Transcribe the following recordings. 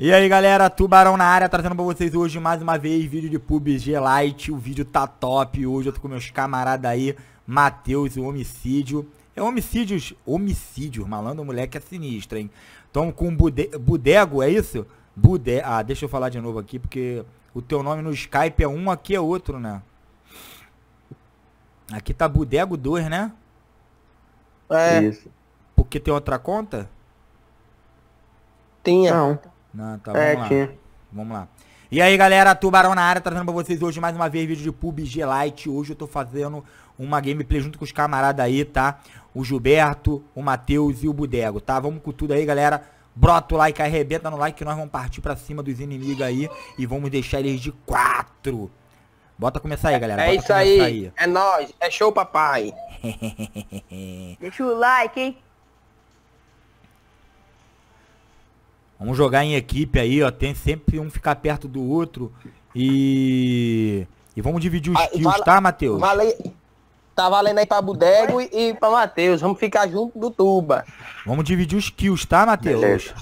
E aí galera, Tubarão na área, trazendo pra vocês hoje mais uma vez vídeo de PUBG Lite. O vídeo tá top, hoje eu tô com meus camaradas aí, Matheus e o Homicídio. É Homicídio, malandro, moleque é sinistro, hein. Tamo com Budego, é isso? Ah, deixa eu falar de novo aqui, porque o teu nome no Skype é um, aqui é outro, né. Aqui tá Budego 2, né? É. Isso. Porque tem outra conta? Tinha. Não. Não, tá, vamos lá. E aí galera, Tubarão na área, trazendo pra vocês hoje mais uma vez vídeo de PUBG Lite. Hoje eu tô fazendo uma gameplay junto com os camaradas aí, tá? O Gilberto, o Matheus e o Budego, tá? Vamos com tudo aí galera, brota o like, arrebenta no like que nós vamos partir pra cima dos inimigos aí. E vamos deixar eles de 4. Bota começar aí galera, bota isso aí. É nóis, é show papai. Deixa o like, hein? Vamos jogar em equipe aí, ó. Tem sempre um ficar perto do outro. E vamos dividir os kills, tá, Matheus? Tá valendo aí pra Budego e pra Matheus. Vamos ficar junto do Tuba. Vamos dividir os kills, tá, Matheus?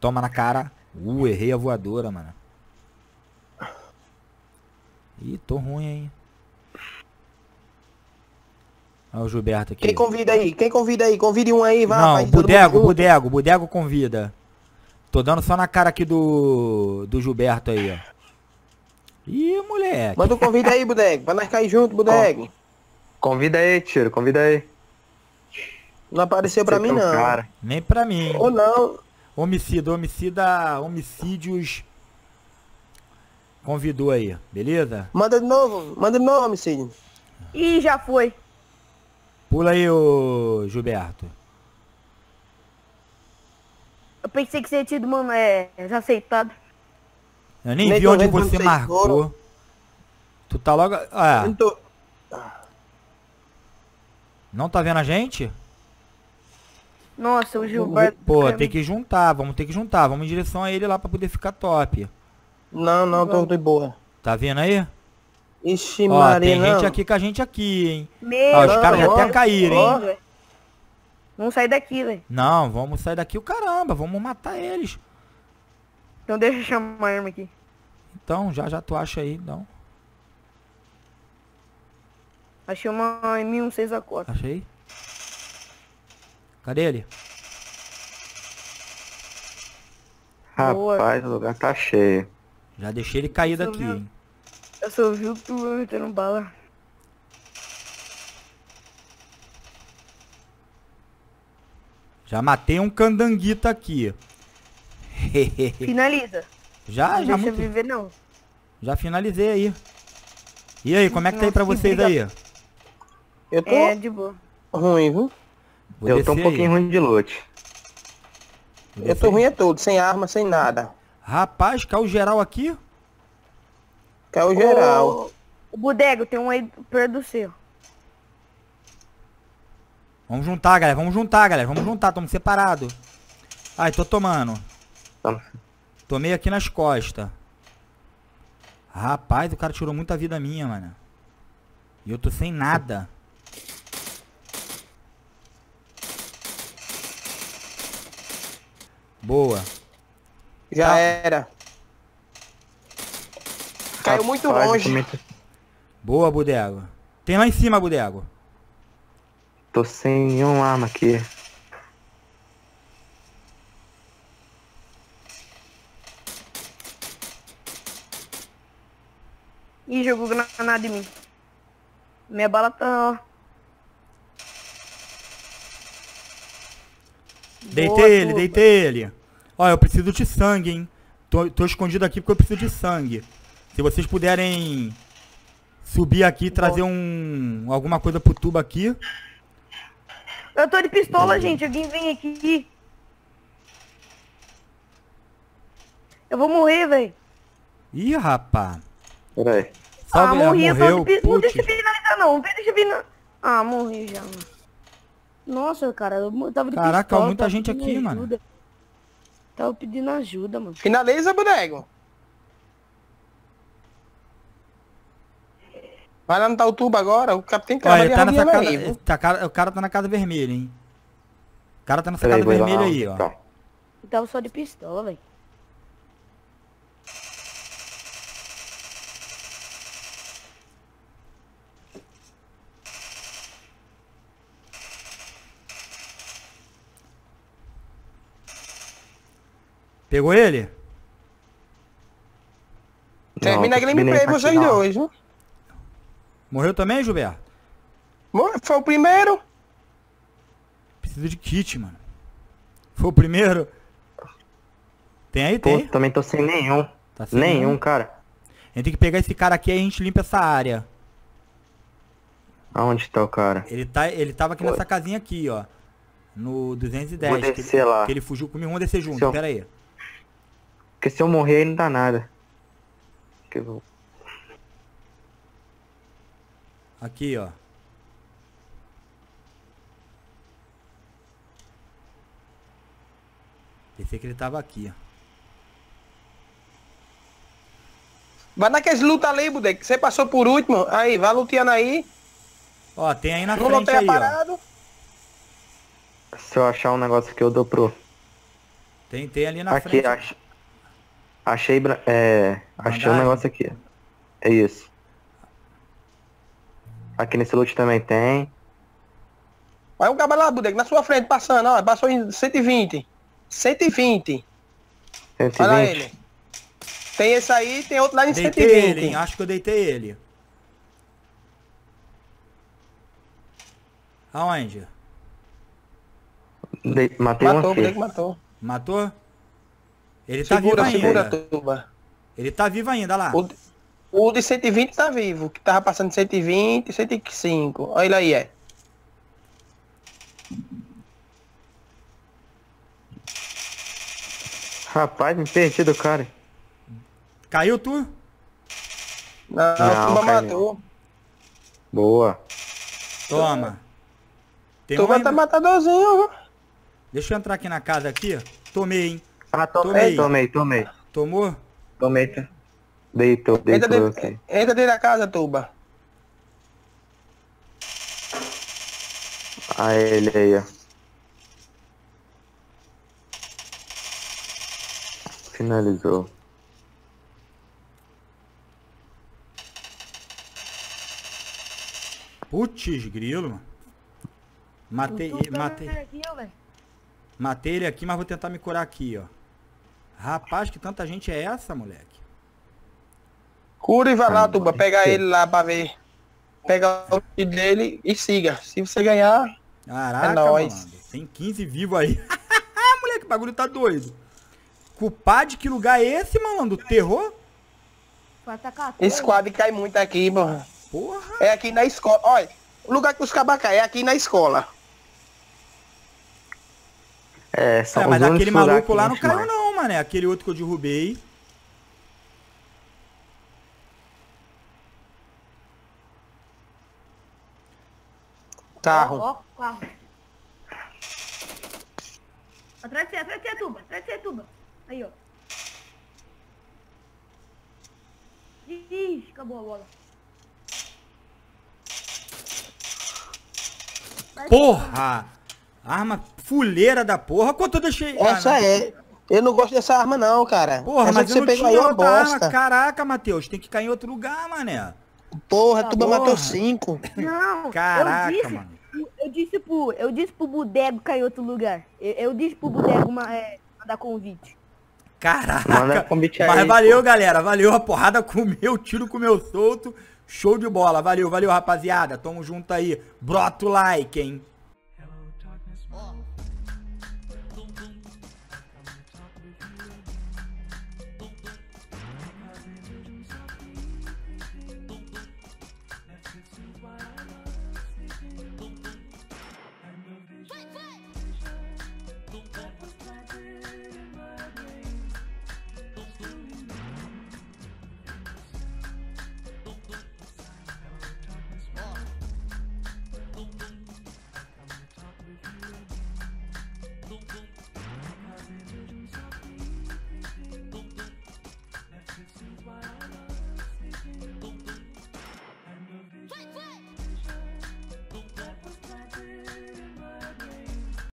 Toma na cara. Errei a voadora, mano. Ih, tô ruim, hein? Olha o Gilberto aqui. Quem convida aí? Quem convida aí? Convide um aí, vai. Não, Budego convida. Tô dando só na cara aqui do Gilberto aí, ó. Ih, moleque. Manda um convite aí, Budego. Vai nós cair junto, Budego. Convida aí, tiro. Convida aí. Não apareceu pra mim, não. Cara. Nem pra mim. Ou não. Homicídios. Convidou aí, beleza? Manda de novo, Homicídio. Ih, já foi. Pula aí, ô Gilberto. Eu pensei que você tinha tido, mano, já aceitado. Eu nem vi onde você marcou. Tu tá logo... Ah. Não tá vendo a gente? Nossa, o Gilberto... Pô, tem que juntar, vamos em direção a ele lá pra poder ficar top. Não, tô de boa. Tá vendo aí? Ixi, Maria, tem gente aqui com a gente aqui, hein? Os caras já até caíram, hein? Vamos sair daqui, velho. Não, vamos sair daqui o caramba, vamos matar eles. Então deixa eu chamar a arma aqui. Então, já tu acha aí, não. Achei uma M16 agora. Achei. Cadê ele? Rapaz, o lugar tá cheio. Já deixei ele cair daqui, hein? Eu só ouvi o Tuba metendo bala. Já matei um candanguita aqui. Finaliza. Já não deixa viver, não. Já finalizei aí. E aí, como é que tá aí pra vocês aí? Eu tô de boa. Ruim, viu? Eu tô um pouquinho ruim de loot. Eu tô ruim é tudo, sem arma, sem nada. Rapaz, caiu geral aqui? Caiu geral. O Budego tem um aí perto do seu. Vamos juntar, galera. Tamo separado. Ai, tô tomando. Tomei aqui nas costas. Rapaz, o cara tirou muita vida minha, mano. E eu tô sem nada. Boa. Já era. Caiu muito longe. Boa, Budego. Tem lá em cima, Budego. Tô sem nenhuma arma aqui. Ih, jogou granada em mim. Minha bala tá, ó. Deitei ele. Ó, eu preciso de sangue, hein. Tô escondido aqui porque eu preciso de sangue. Se vocês puderem subir aqui e trazer alguma coisa pro tubo aqui. Eu tô de pistola, gente. Alguém vem aqui. Eu vou morrer, velho. Ih, rapá. Peraí. Morri. Não deixa eu finalizar, não. Ah, morri já, mano. Nossa, cara. Eu tava de pistola. Caraca, muita gente aqui, mano. Tava pedindo ajuda, mano. Finaliza, Budego. Vai lá no tal tubo agora, o capitão tem que trabalhar ali. O cara tá na casa vermelha, hein. O cara tá na sacada vermelha aí, ó. Então só de pistola, velho. Pegou ele? Termina a gameplay você de hoje, né? Morreu também, Gilberto? Foi o primeiro. Preciso de kit, mano. Foi o primeiro? Tem aí, tem? Pô, também tô sem nenhum. Tá sem nenhum, cara. A gente tem que pegar esse cara aqui e a gente limpa essa área. Aonde tá o cara? Ele tava aqui nessa casinha aqui, ó. No 210. Vou descer lá. Que ele fugiu comigo. Vamos descer junto, pera aí. Porque se eu morrer, ele não dá nada. Aqui, ó. Pensei que ele tava aqui, ó. Vai naqueles luta ali, Budego. Você passou por último. Aí, vai luteando aí. Ó, tem aí na frente aí, ó. Se eu achar um negócio que eu dou pro... Tem ali na frente. Aqui, achei... achei um negócio aqui. É isso. Aqui nesse loot também tem. Olha o cabelo lá, Budego. Na sua frente, passando, ó. Passou em 120. 120. 120. Olha ele. Tem esse aí, tem outro lá em 120. Deitei ele, hein? Acho que eu deitei ele. Aonde? Matou. Matou? Ele segura, tá vivo ainda. Segura, ele tá vivo ainda, olha lá. O de 120 tá vivo. Que tava passando de 120, 105. Olha ele aí, é. Rapaz, me perdi do cara. Caiu tu? Não, Tuba matou. Boa. Toma. Tuba tá matadorzinho. Deixa eu entrar aqui na casa aqui. Tomei, hein? Ah, tomei. Tomou? Tomei. Deitou. Entra dentro da casa, Tuba. Aí ele aí, ó. Finalizou. Putz, grilo, mano. Matei ele aqui, mas vou tentar me curar aqui, ó. Rapaz, que tanta gente é essa, moleque? Cura e vai lá, Tuba. Pega ele lá pra ver. Pega o kit dele e siga. Se você ganhar, caraca, é nóis. Mano, tem 15 vivos aí. Moleque, o bagulho tá doido. Culpado de que lugar é esse, malandro? Terror? Esse quadro cai muito aqui, porra. Porra. É aqui na escola. Olha, o lugar que os cabas caem é aqui na escola. É, mas aquele maluco lá não caiu não, mano. É aquele outro que eu derrubei. Carro. Ó, carro. Atrás de você, Tuba. Aí, ó. Ih, acabou a bola. Porra! Arma fuleira da porra. Quanto eu deixei? Essa é. Eu não gosto dessa arma não, cara. Porra, mas você pegou aí uma bosta. Caraca, Matheus. Tem que cair em outro lugar, mané. Porra, Tuba matou 5. Não. Caraca, mano. Eu disse pro Budego cair em outro lugar. Eu disse pro Budego mandar convite. Caraca. Manda convite aí, mas valeu, pô. Galera. Valeu a porrada com o meu tiro, com o meu solto. Show de bola. Valeu, rapaziada. Tamo junto aí. Brota o like, hein.